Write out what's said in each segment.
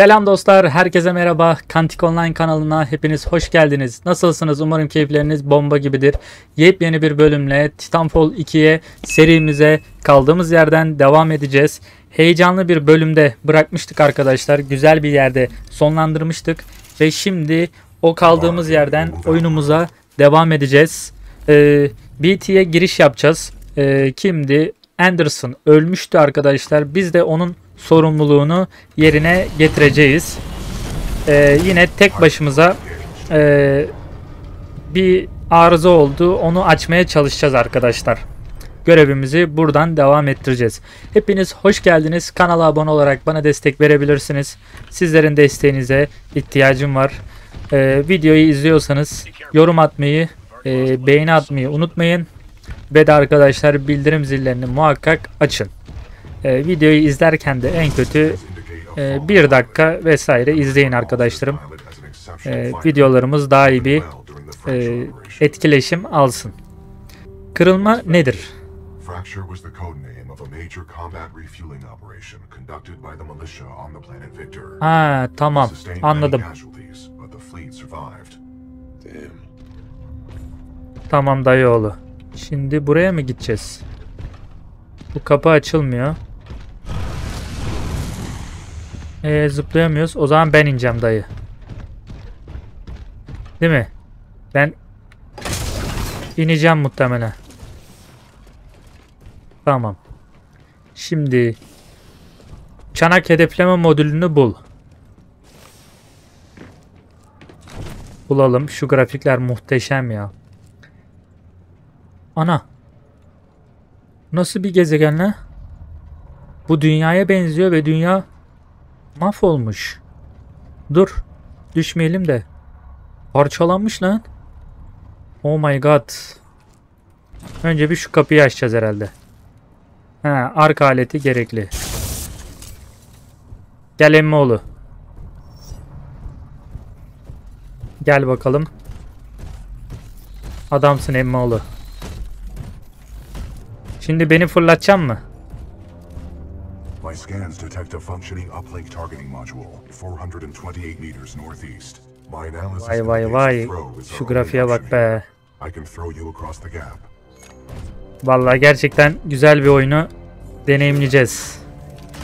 Selam dostlar, herkese merhaba. Kantik Online kanalına hepiniz hoş geldiniz. Nasılsınız? Umarım keyifleriniz bomba gibidir. Yepyeni bir bölümle Titanfall 2'ye serimize kaldığımız yerden devam edeceğiz. Heyecanlı bir bölümde bırakmıştık arkadaşlar. Güzel bir yerde sonlandırmıştık. Ve şimdi o kaldığımız yerden oyunumuza devam edeceğiz. BT'ye giriş yapacağız. Kimdi? Anderson ölmüştü arkadaşlar. Biz de onun sorumluluğunu yerine getireceğiz. Yine tek başımıza bir arıza oldu. Onu açmaya çalışacağız arkadaşlar. Görevimizi buradan devam ettireceğiz. Hepiniz hoş geldiniz. Kanala abone olarak bana destek verebilirsiniz. Sizlerin desteğinize ihtiyacım var. Videoyu izliyorsanız yorum atmayı, beğeni atmayı unutmayın. Ve de arkadaşlar bildirim zillerini muhakkak açın. Videoyu izlerken de en kötü 1 dakika vesaire izleyin arkadaşlarım. Videolarımız daha iyi bir etkileşim alsın. Kırılma nedir? Ha, tamam, anladım. Tamam dayıoğlu. Şimdi buraya mı gideceğiz? Bu kapı açılmıyor. Zıplayamıyoruz. O zaman ben ineceğim dayı. Değil mi? Ben ineceğim muhtemelen. Tamam. Şimdi çanak hedefleme modülünü bul. Bulalım. Şu grafikler muhteşem ya. Ana. Nasıl bir gezegen lan? Bu dünyaya benziyor ve dünya mahvolmuş. Dur. Düşmeyelim de. Parçalanmış lan. Oh my god. Önce bir şu kapıyı açacağız herhalde. Ha, arka aleti gerekli. Gel emmioğlu. Gel bakalım. Adamsın emmioğlu. Şimdi beni fırlatacak mı? Vay vay vay. Şu grafiğe bak be. Vallahi gerçekten güzel bir oyunu deneyimleyeceğiz.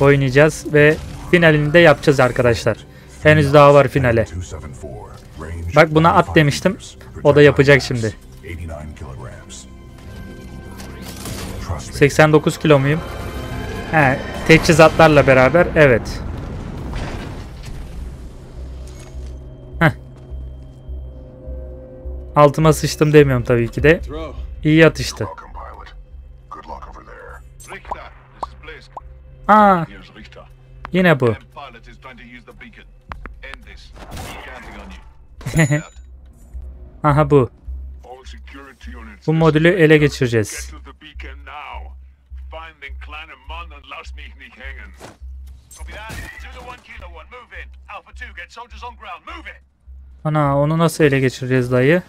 Oynayacağız ve finalini de yapacağız arkadaşlar. Henüz daha var finale. Bak buna at demiştim. O da yapacak şimdi. 89 kilo muyum? He, teçhizatlarla beraber evet. Heh. Altıma sıçtım demiyorum tabii ki de. İyi atıştı. Aa, yine bu. Aha bu. Bu modülü ele geçireceğiz. Ana, onu nasıl ele geçireceğiz dayı?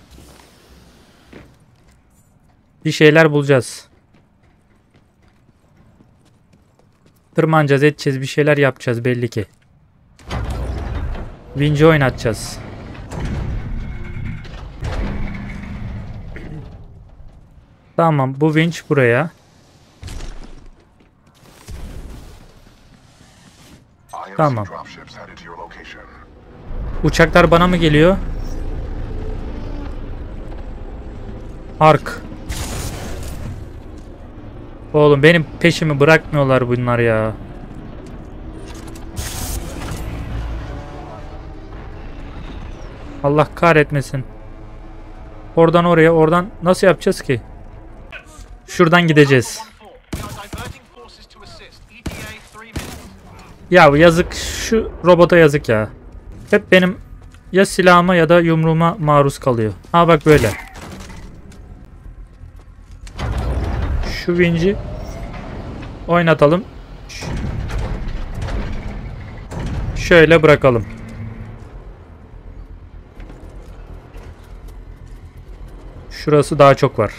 Bir şeyler bulacağız. Tırmanacağız, edeceğiz, bir şeyler yapacağız belli ki. Vinci oynatacağız. Tamam, bu vinç buraya. Tamam. Uçaklar bana mı geliyor? Ark. Oğlum benim peşimi bırakmıyorlar bunlar ya. Allah kahretmesin. Oradan oraya, oradan nasıl yapacağız ki? Şuradan gideceğiz. Ya yazık, şu robota yazık ya. Hep benim ya silahıma ya da yumruğuma maruz kalıyor. Ha bak böyle. Şu vinci oynatalım. Şöyle bırakalım. Şurası daha çok var.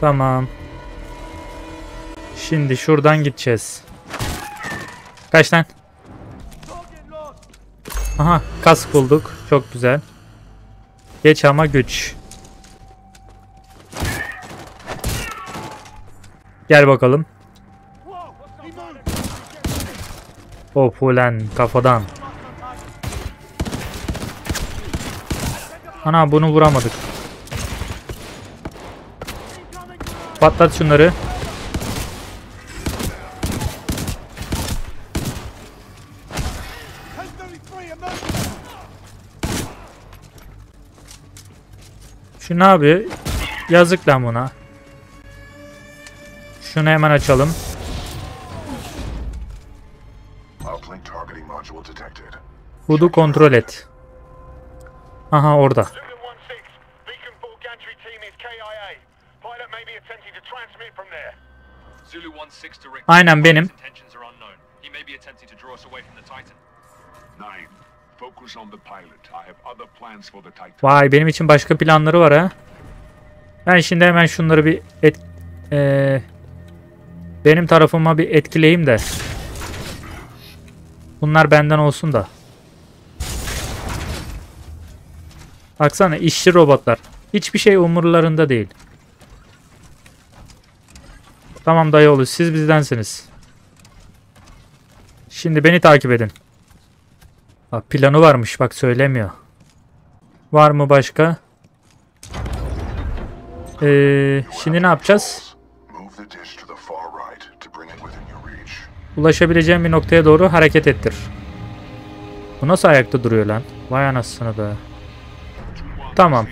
Tamam. Şimdi şuradan gideceğiz. Kaç lan? Aha, kask bulduk. Çok güzel. Geç ama güç. Gel bakalım. Of ulan kafadan. Ana bunu vuramadık. Patlat şunları. Şu ne yapıyor? Yazık lan buna. Şunu hemen açalım. Hudu kontrol et. Aha orada. Aynen benim. Vay, benim için başka planları var ha. Ben şimdi hemen şunları bir benim tarafıma bir etkileyim de. Bunlar benden olsun da. Baksana, işçi robotlar. Hiçbir şey umurlarında değil. Tamam dayıoğlu, siz bizdensiniz. Şimdi beni takip edin. Bak, planı varmış bak, söylemiyor. Var mı başka? Şimdi ne yapacağız? Ulaşabileceğim bir noktaya doğru hareket ettir. Bu nasıl ayakta duruyor lan? Vay anasını be. Tamam.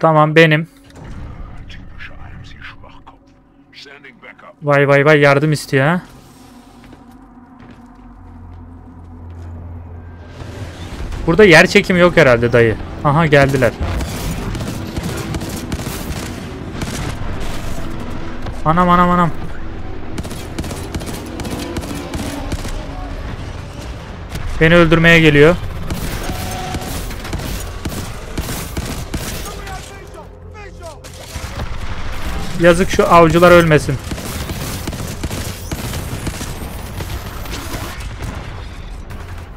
Tamam benim. Vay vay vay, yardım istiyor ha. Burada yer çekimi yok herhalde dayı. Aha geldiler. Anam anam anam. Beni öldürmeye geliyor. Yazık şu avcılar ölmesin.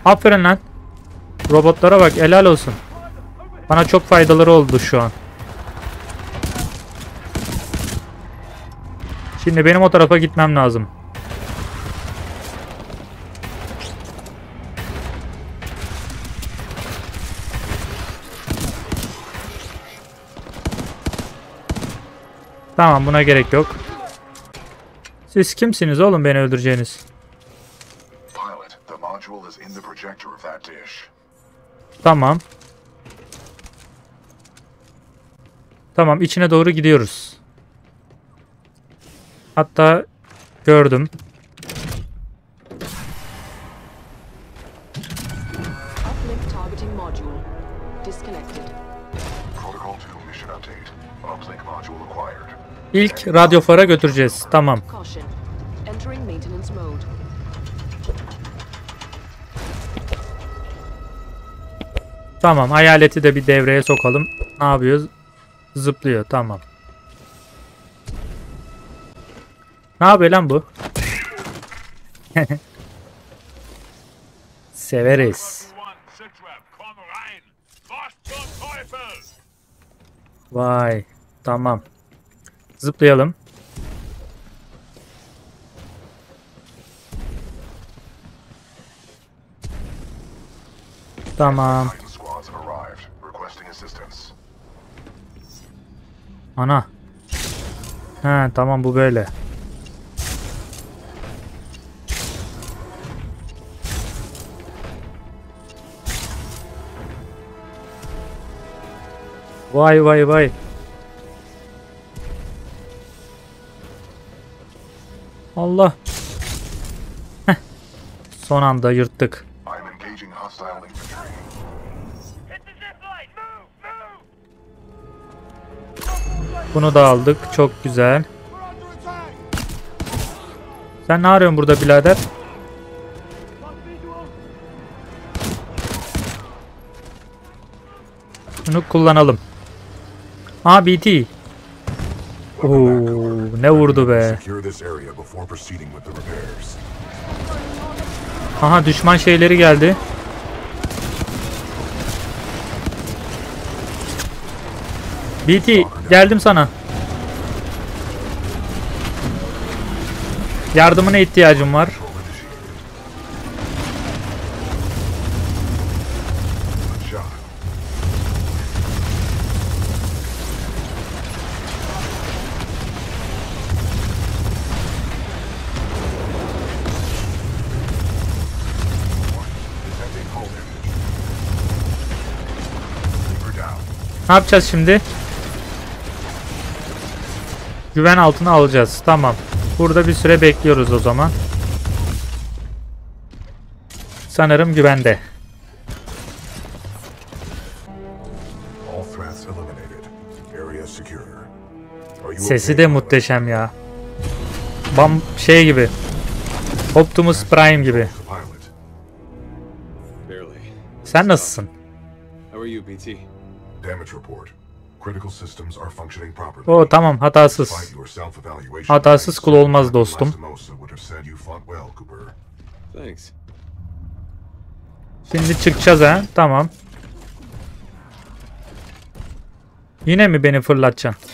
Aferin lan. Robotlara bak, helal olsun. Bana çok faydaları oldu şu an. Şimdi benim o tarafa gitmem lazım. Tamam, buna gerek yok. Siz kimsiniz oğlum beni öldüreceğiniz? Tamam. Tamam, içine doğru gidiyoruz. Hatta gördüm. İlk radyofara götüreceğiz. Tamam. Tamam, hayaleti de bir devreye sokalım. Ne yapıyoruz? Zıplıyor. Tamam. Ne yapıyor lan bu? Severiz. Vay. Tamam. Zıplayalım. Tamam. Ana. He tamam, bu böyle. Vay vay vay. Allah. Heh. Son anda yırttık. Bunu da aldık. Çok güzel. Sen ne arıyorsun burada birader? Bunu kullanalım. Ha BT. Ooo ne vurdu be. Aha düşman şeyleri geldi. BT geldim sana. Yardımına ihtiyacım var. Ne yapacağız şimdi? Güven altına alacağız. Tamam. Burada bir süre bekliyoruz o zaman. Sanırım güvende. Sesi de muhteşem ya. Bam şey gibi. Optimus Prime gibi. Sen nasılsın? O tamam, hatasız. Hatasız kul olmaz dostum. Şimdi çıkacağız ha, tamam. Yine mi beni fırlatacaksın?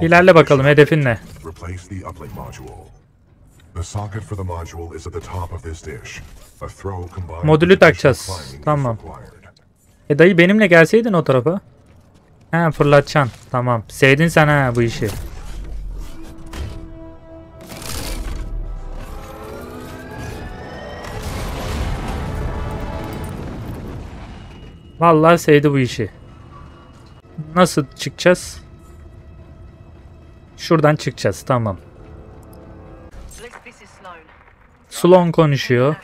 İlerle bakalım, hedefin ne? Modülü takacağız. Tamam. Dayı benimle gelseydin o tarafa. He fırlatacaksın. Tamam. Sevdin sen ha bu işi. Vallahi sevdi bu işi. Nasıl çıkacağız? Şuradan çıkacağız. Tamam. Sloan konuşuyor.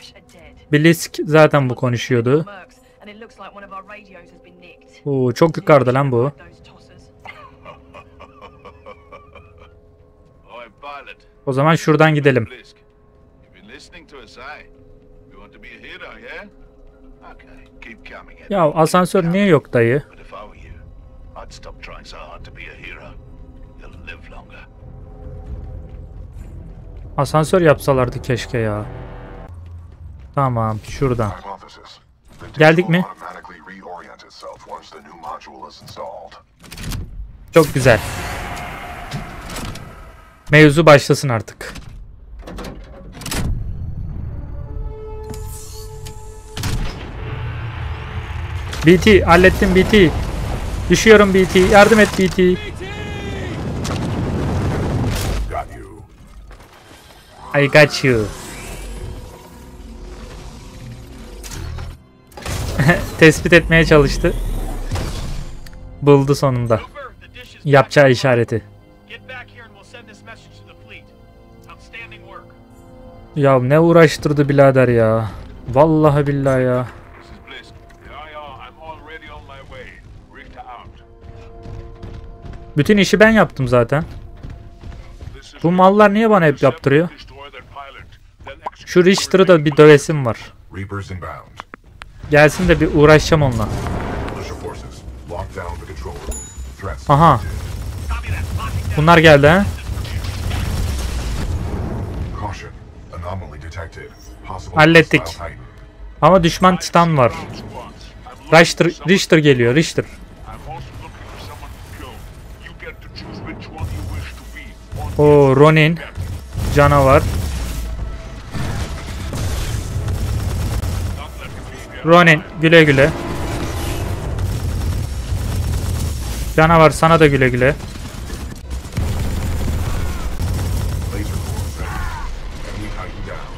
Blisk zaten bu konuşuyordu. Oo, çok yukarıda lan bu. O zaman şuradan gidelim. Ya asansör niye yok dayı? Asansör yapsalardı keşke ya. Tamam şuradan. Geldik mi? Çok güzel. Mevzu başlasın artık. BT hallettim BT. Düşüyorum BT. Yardım et BT. I got you. Tespit etmeye çalıştı. Buldu sonunda. Yapacağı işareti. Ya ne uğraştırdı birader ya. Vallahi billahi ya. Bütün işi ben yaptım zaten. Bu mallar niye bana hep yaptırıyor? Şu Richter'ı da bir dövesim var. Gelsin de bir uğraşacağım onunla. Aha. Bunlar geldi ha. Hallettik. Ama düşman Titan var. Richter geliyor. Richter. Oo Ronin. Canavar. Ronin güle güle. Canavar sana da güle güle.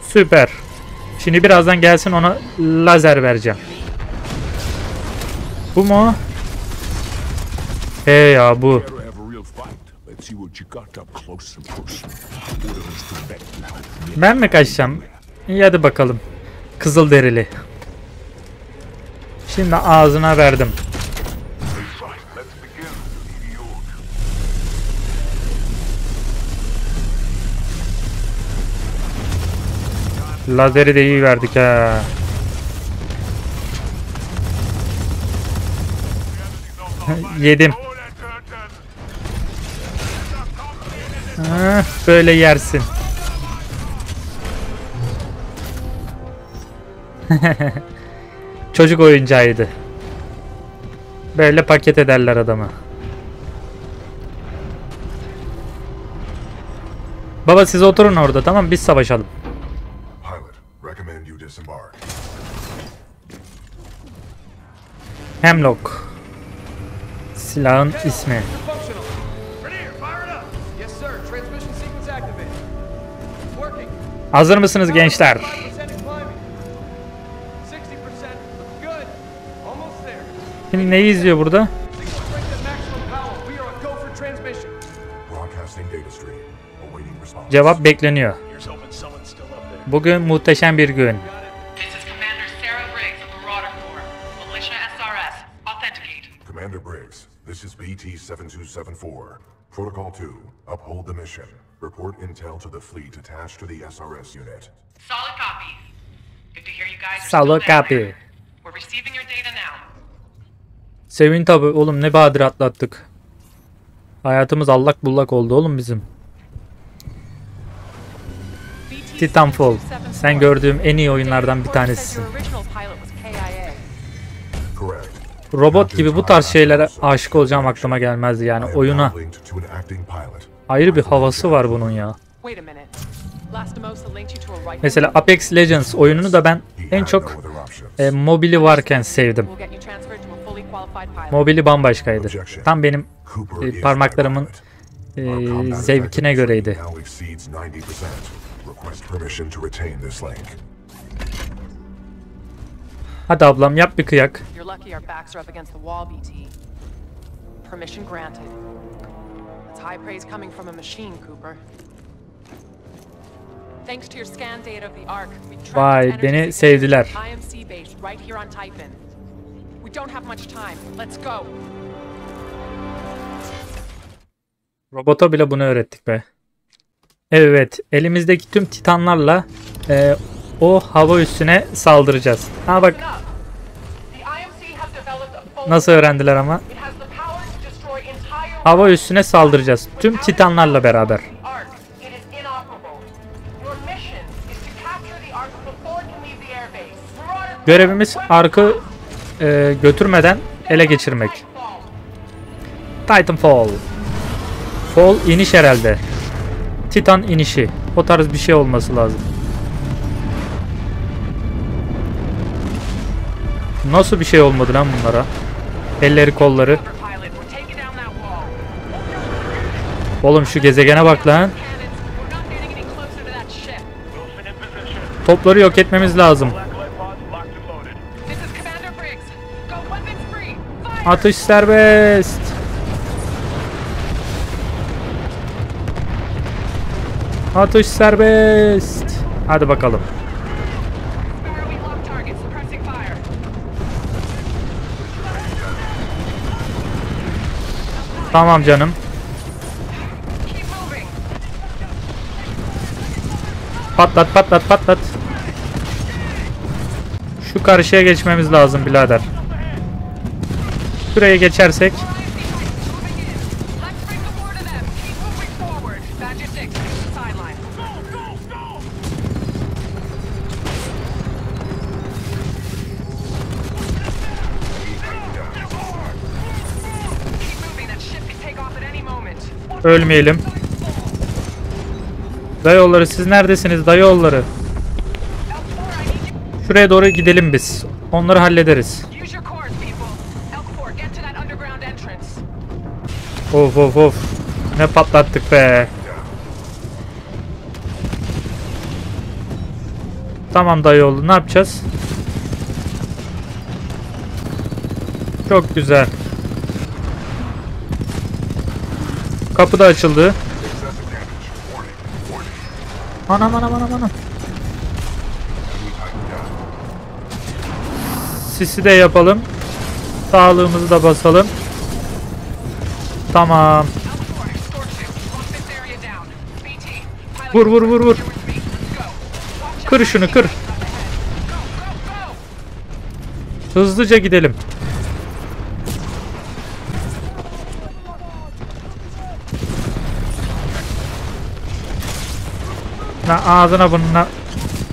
Süper. Şimdi birazdan gelsin ona lazer vereceğim. Bu mu? Hey ya bu. Ben mi kaçacağım? İyi hadi bakalım. Kızılderili. Şimdi ağzına verdim. Lazeri de iyi verdik ha. Yedim. Ha, böyle yersin. Çocuk oyuncağıydı. Böyle paket ederler adama. Baba siz oturun orada, tamam, biz savaşalım. Hemlock. Silahın ismi. Hazır mısınız gençler? Şimdi neyi izliyor burada? Cevap bekleniyor. Bugün muhteşem bir gün. This is BT-7274. Protocol 2. Uphold the mission. Report intel to the fleet attached to the SRS unit. Solid copy. Good to hear you guys are solid copy. We're receiving your data now. Sevin tabi oğlum, ne bahadır atlattık. Hayatımız allak bullak oldu oğlum bizim. Titanfall. Sen gördüğüm en iyi oyunlardan bir tanesisin. Robot gibi bu tarz şeylere aşık olacağım aklıma gelmezdi yani oyuna. Ayrı bir havası var bunun ya. Mesela Apex Legends oyununu da ben en çok mobili varken sevdim. Mobili bambaşkaydı. Tam benim parmaklarımın zevkine göreydi. Hadi ablam yap bir kıyak. Vay, beni sevdiler. Robota bile bunu öğrettik be. Evet, elimizdeki tüm titanlarla o hava üssüne saldıracağız. Ha bak. Nasıl öğrendiler ama? Hava üssüne saldıracağız. Tüm titanlarla beraber. Görevimiz Ark'ı götürmeden ele geçirmek. Titanfall. Fall iniş herhalde. Titan inişi. O tarz bir şey olması lazım. Nasıl bir şey olmadı lan bunlara? Elleri kolları. Oğlum şu gezegene bak lan. Topları yok etmemiz lazım. Atış serbest. Atış serbest. Hadi bakalım. Tamam canım. Patlat patlat patlat. Şu karşıya geçmemiz lazım birader. Şuraya geçersek. Ölmeyelim. Dayıoğulları siz neredesiniz dayıoğulları? Şuraya doğru gidelim biz. Onları hallederiz. Of of of. Ne patlattık be. Tamam dayıoğlu, ne yapacağız? Çok güzel. Kapı da açıldı. Anam anam anam anam. Sisi de yapalım. Sağlığımızı da basalım. Tamam. Vur vur vur vur. Kır şunu kır. Hızlıca gidelim. Ben ağzına burnuna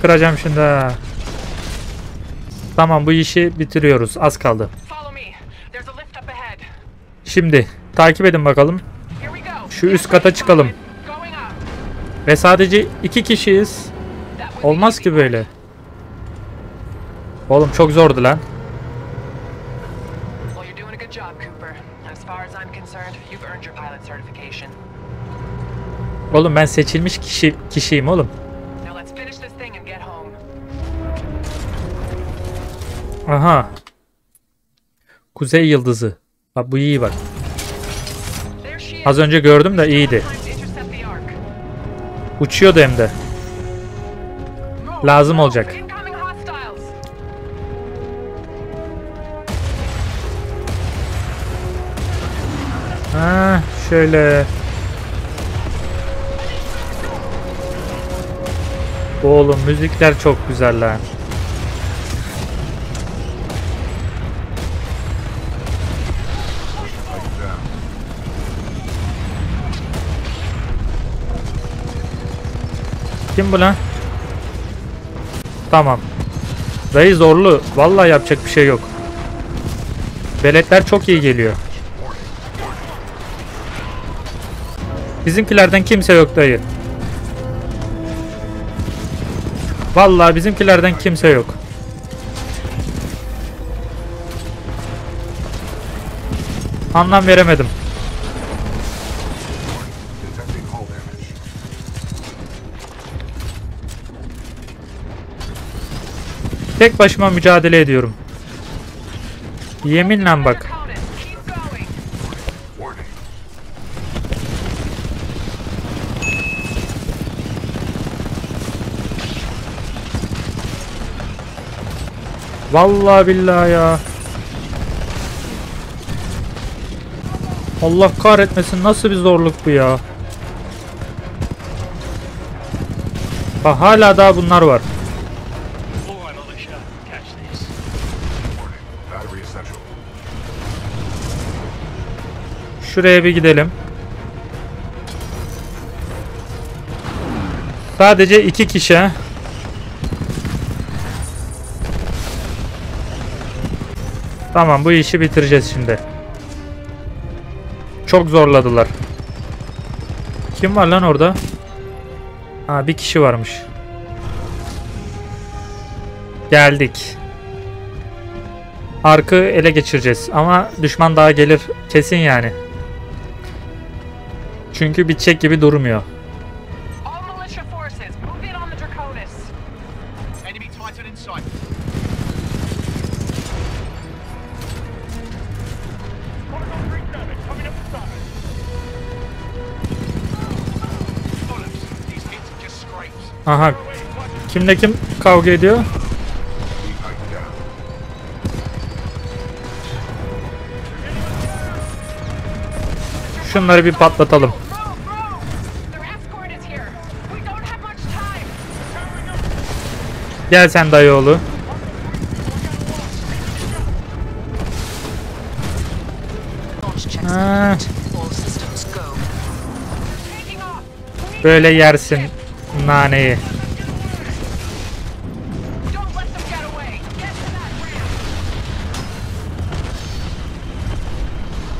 kıracağım şimdi. Tamam, bu işi bitiriyoruz. Az kaldı. Şimdi takip edin bakalım. Şu üst kata çıkalım. Ve sadece 2 kişiyiz. Olmaz ki böyle. Oğlum çok zordu lan. Oğlum ben seçilmiş kişiyim oğlum. Aha. Kuzey yıldızı. Bak bu iyi bak. Az önce gördüm de iyiydi. Uçuyordu hem de. Lazım olacak. Ha, şöyle. Oğlum müzikler çok güzel lan. Kim bu lan? Tamam. Dayı zorlu. Vallahi yapacak bir şey yok. Beletler çok iyi geliyor. Bizimkilerden kimse yok dayı. Vallahi bizimkilerden kimse yok. Anlam veremedim. Tek başıma mücadele ediyorum. Yeminle bak. Vallahi billahi ya. Allah kahretmesin, nasıl bir zorluk bu ya. Bak hala daha bunlar var. Şuraya bir gidelim. Sadece 2 kişi. Tamam, bu işi bitireceğiz şimdi. Çok zorladılar. Kim var lan orada? Ha, bir kişi varmış. Geldik. Arkı ele geçireceğiz ama düşman daha gelir kesin yani. Çünkü bitecek gibi durmuyor. Aha. Kimle kim kavga ediyor? Şunları bir patlatalım. Gel sen dayıoğlu. Ha. Böyle yersin naneyi.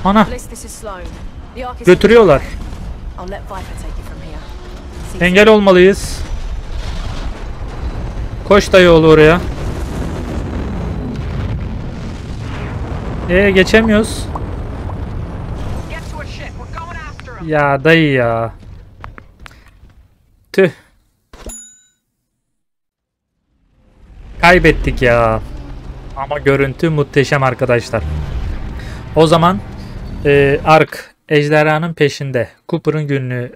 Ana. Götürüyorlar. Engel olmalıyız. Koş dayıoğlu oraya. Geçemiyoruz. Ya dayı ya. Tüh. Kaybettik ya. Ama görüntü muhteşem arkadaşlar. O zaman Ark ejderhanın peşinde. Cooper'ın günlüğü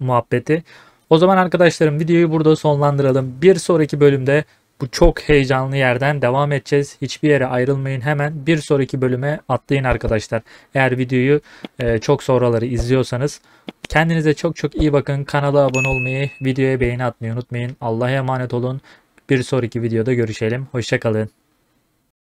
muhabbeti. O zaman arkadaşlarım videoyu burada sonlandıralım. Bir sonraki bölümde bu çok heyecanlı yerden devam edeceğiz. Hiçbir yere ayrılmayın, hemen bir sonraki bölüme atlayın arkadaşlar. Eğer videoyu çok sonraları izliyorsanız kendinize çok çok iyi bakın. Kanala abone olmayı, videoya beğeni atmayı unutmayın. Allah'a emanet olun. Bir sonraki videoda görüşelim. Hoşça kalın.